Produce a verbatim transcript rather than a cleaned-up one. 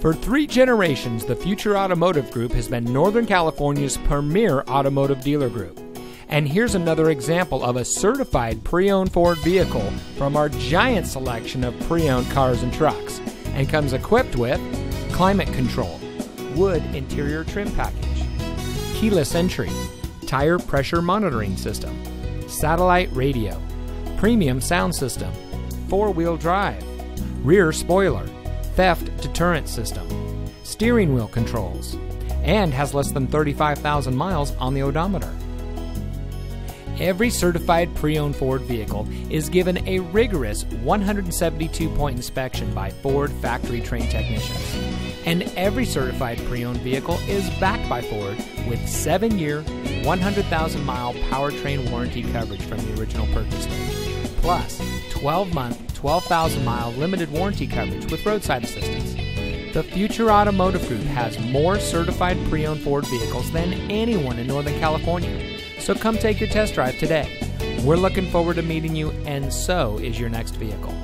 For three generations, the Future Automotive Group has been Northern California's premier automotive dealer group. And here's another example of a certified pre-owned Ford vehicle from our giant selection of pre-owned cars and trucks, and comes equipped with climate control, wood interior trim package, keyless entry, tire pressure monitoring system, satellite radio, premium sound system, four-wheel drive, rear spoiler, theft deterrent system, steering wheel controls, and has less than thirty-five thousand miles on the odometer. Every certified pre-owned Ford vehicle is given a rigorous one hundred seventy-two point inspection by Ford factory-trained technicians. And every certified pre-owned vehicle is backed by Ford with seven-year, one hundred thousand mile powertrain warranty coverage from the original purchase date, plus twelve month, twelve thousand mile limited warranty coverage with roadside assistance. The Future Automotive Group has more certified pre-owned Ford vehicles than anyone in Northern California. So come take your test drive today. We're looking forward to meeting you, and so is your next vehicle.